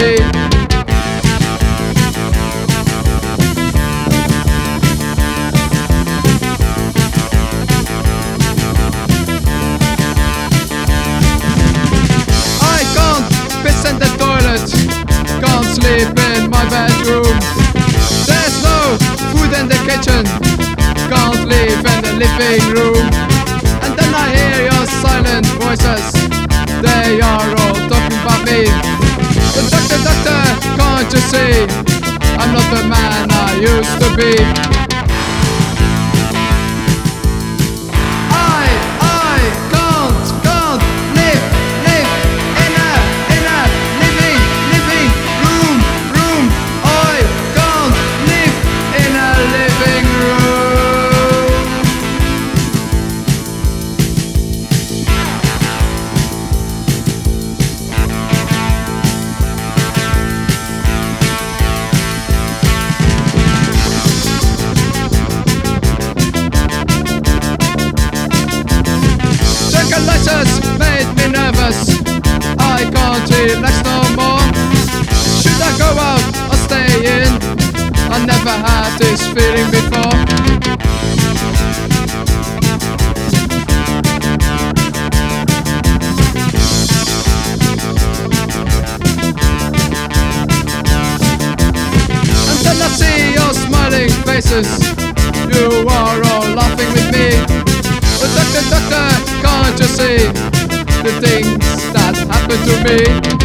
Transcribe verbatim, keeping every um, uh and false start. made. Sleep in my bedroom. There's no food in the kitchen. Can't live in the living room. And then I hear your silent voices. They are all talking about me. The doctor, doctor, can't you see? I'm not the man I used to be. I, I can't, can't live, live in a, in a living, living made me nervous. I can't relax no more. Should I go out or stay in? I never had this feeling before. And then I see your smiling faces. You are all laughing with me. Doctor, doctor, can't you see the things that happen to me?